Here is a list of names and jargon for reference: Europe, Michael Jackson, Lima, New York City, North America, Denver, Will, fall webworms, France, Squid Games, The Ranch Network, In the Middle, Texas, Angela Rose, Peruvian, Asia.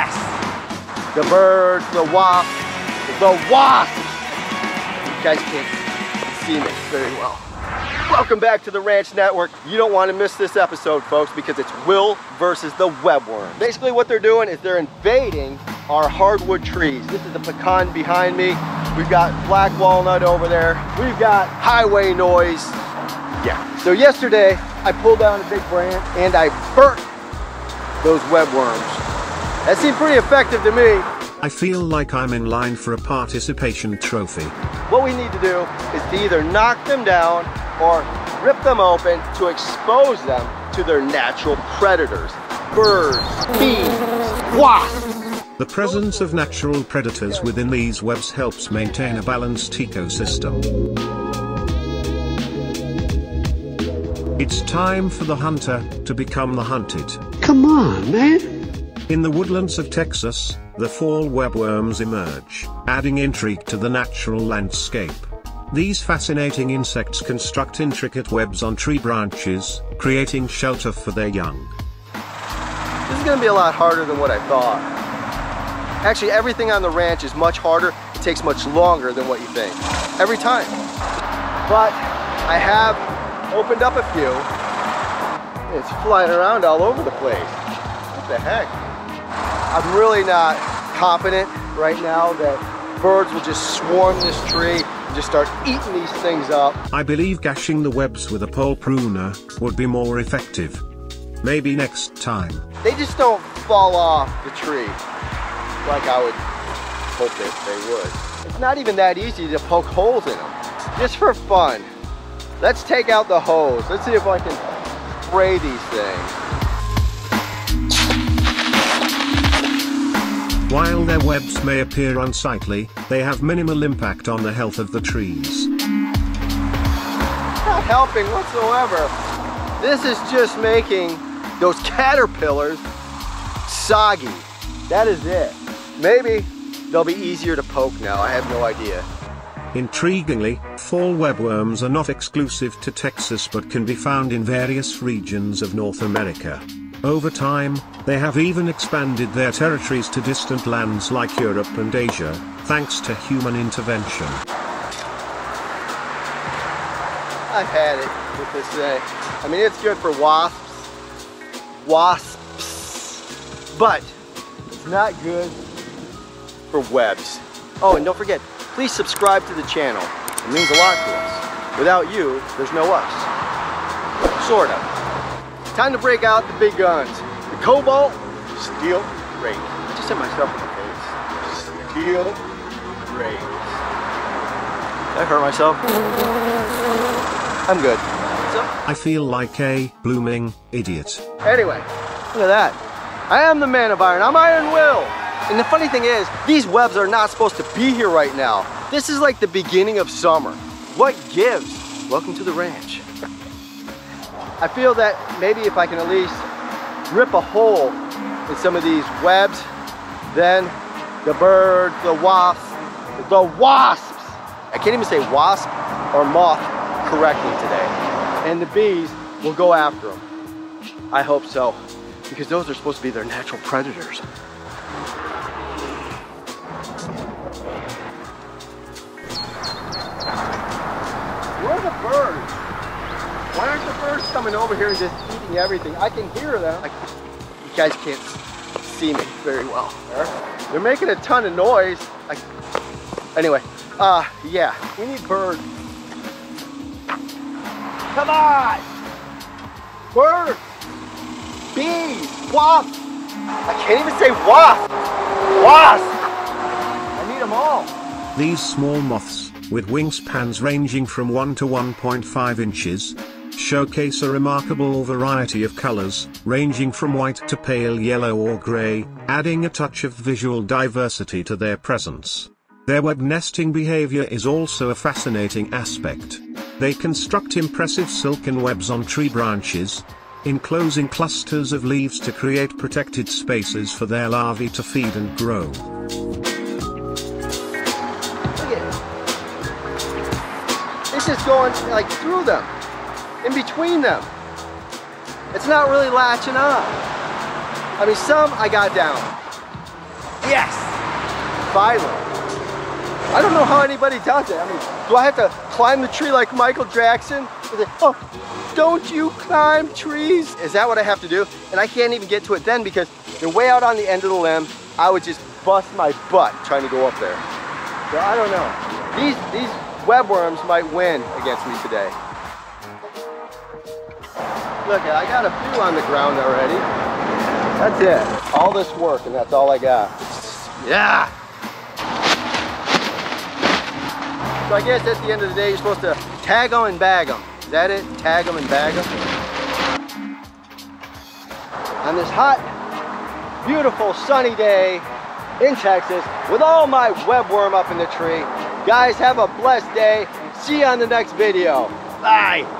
Yes! The birds, the wasp, the wasp! You guys can't see me very well. Welcome back to the Ranch Network. You don't want to miss this episode, folks, because it's Will versus the webworm. Basically what they're doing is they're invading our hardwood trees. This is the pecan behind me. We've got black walnut over there. We've got highway noise. Yeah. So yesterday, I pulled down a big branch and I burnt those webworms. That seemed pretty effective to me. I feel like I'm in line for a participation trophy. What we need to do is to either knock them down or rip them open to expose them to their natural predators. Birds, bees, wasps. The presence of natural predators within these webs helps maintain a balanced ecosystem. It's time for the hunter to become the hunted. Come on, man! In the woodlands of Texas, the fall webworms emerge, adding intrigue to the natural landscape. These fascinating insects construct intricate webs on tree branches, creating shelter for their young. This is gonna be a lot harder than what I thought. Actually, everything on the ranch is much harder. It takes much longer than what you think, every time. But I have opened up a few. It's flying around all over the place. What the heck? I'm really not confident right now that birds will just swarm this tree and just start eating these things up. I believe gashing the webs with a pole pruner would be more effective. Maybe next time. They just don't fall off the tree like I would hope that they would. It's not even that easy to poke holes in them. Just for fun, let's take out the hose. Let's see if I can spray these things. While their webs may appear unsightly, they have minimal impact on the health of the trees. Not helping whatsoever. This is just making those caterpillars soggy. That is it. Maybe they'll be easier to poke now, I have no idea. Intriguingly, fall webworms are not exclusive to Texas but can be found in various regions of North America. Over time, they have even expanded their territories to distant lands like Europe and Asia, thanks to human intervention. I've had it with this thing. I mean, it's good for wasps, but it's not good for webs. Oh, and don't forget, please subscribe to the channel. It means a lot to us. Without you, there's no us. Sort of. Time to break out the big guns. The cobalt steel rake. I just hit myself in the face. Steel rake. Did I hurt myself? I'm good. So, I feel like a blooming idiot. Anyway, look at that. I am the man of iron. I'm Iron Will. And the funny thing is, these webs are not supposed to be here right now. This is like the beginning of summer. What gives? Welcome to the ranch. I feel that maybe if I can at least rip a hole in some of these webs, then the birds, the wasps. I can't even say wasp or moth correctly today. And the bees will go after them. I hope so, because those are supposed to be their natural predators. Birds. Why aren't the birds coming over here and just eating everything? I can hear them. You guys can't see me very well. They're making a ton of noise. Anyway, yeah, we need birds. Come on! Birds! Bees! Wasps! I can't even say wasp! Wasp! I need them all. These small moths, with wingspans ranging from 1 to 1.5 inches, showcase a remarkable variety of colors, ranging from white to pale yellow or gray, adding a touch of visual diversity to their presence. Their web nesting behavior is also a fascinating aspect. They construct impressive silken webs on tree branches, enclosing clusters of leaves to create protected spaces for their larvae to feed and grow. Just going like through them, in between them. It's not really latching on. I mean, some I got down, Yes! Finally. I don't know how anybody does it. I mean, do I have to climb the tree like Michael Jackson? Is it, oh, don't you climb trees? Is that what I have to do? And I can't even get to it then because they're way out on the end of the limb. I would just bust my butt trying to go up there. So I don't know. These webworms might win against me today. Look, I got a few on the ground already. That's it. All this work and that's all I got. Yeah! So I guess at the end of the day, you're supposed to tag them and bag them. Is that it? Tag them and bag them? On this hot, beautiful sunny day in Texas with all my webworm up in the tree. Guys, have a blessed day. See you on the next video. Bye.